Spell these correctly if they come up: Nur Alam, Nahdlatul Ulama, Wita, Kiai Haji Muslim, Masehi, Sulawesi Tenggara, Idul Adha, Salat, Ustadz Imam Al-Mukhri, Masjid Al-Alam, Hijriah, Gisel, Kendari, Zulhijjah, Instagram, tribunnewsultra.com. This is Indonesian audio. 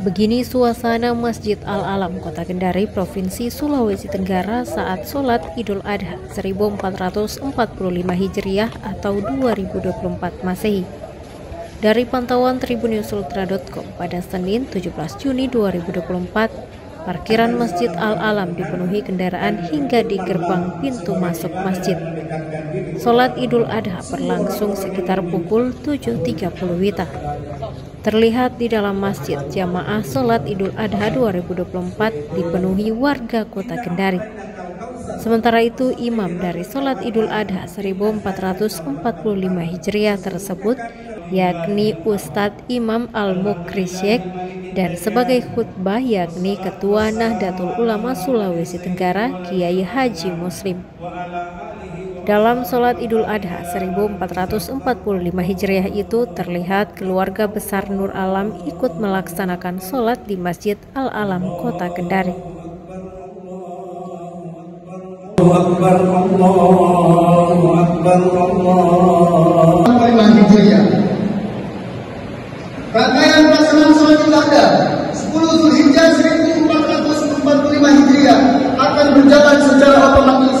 Begini suasana Masjid Al-Alam, Kota Kendari, Provinsi Sulawesi Tenggara saat sholat Idul Adha 1445 Hijriah atau 2024 Masehi. Dari pantauan tribunnewsultra.com pada Senin 17 Juni 2024, parkiran Masjid Al-Alam dipenuhi kendaraan hingga di gerbang pintu masuk masjid. Sholat Idul Adha berlangsung sekitar pukul 7.30 Wita. Terlihat di dalam masjid, jamaah sholat Idul Adha 2024 dipenuhi warga Kota Kendari. Sementara itu, imam dari sholat Idul Adha 1445 Hijriah tersebut, yakni Ustadz Imam Al-Mukhri dan sebagai khutbah yakni Ketua Nahdlatul Ulama Sulawesi Tenggara, Kiai Haji Muslim. Dalam sholat Idul Adha 1445 Hijriah itu terlihat keluarga besar Nur Alam ikut melaksanakan sholat di Masjid Al-Alam, Kota Kendari. Allahu Akbar, Allahu Akbar, Allahu Akbar. Rangkaian pelaksanaan sholat Idul Adha 10 Zulhijjah 1445 Hijriah akan berjalan secara otomatis.